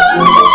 No!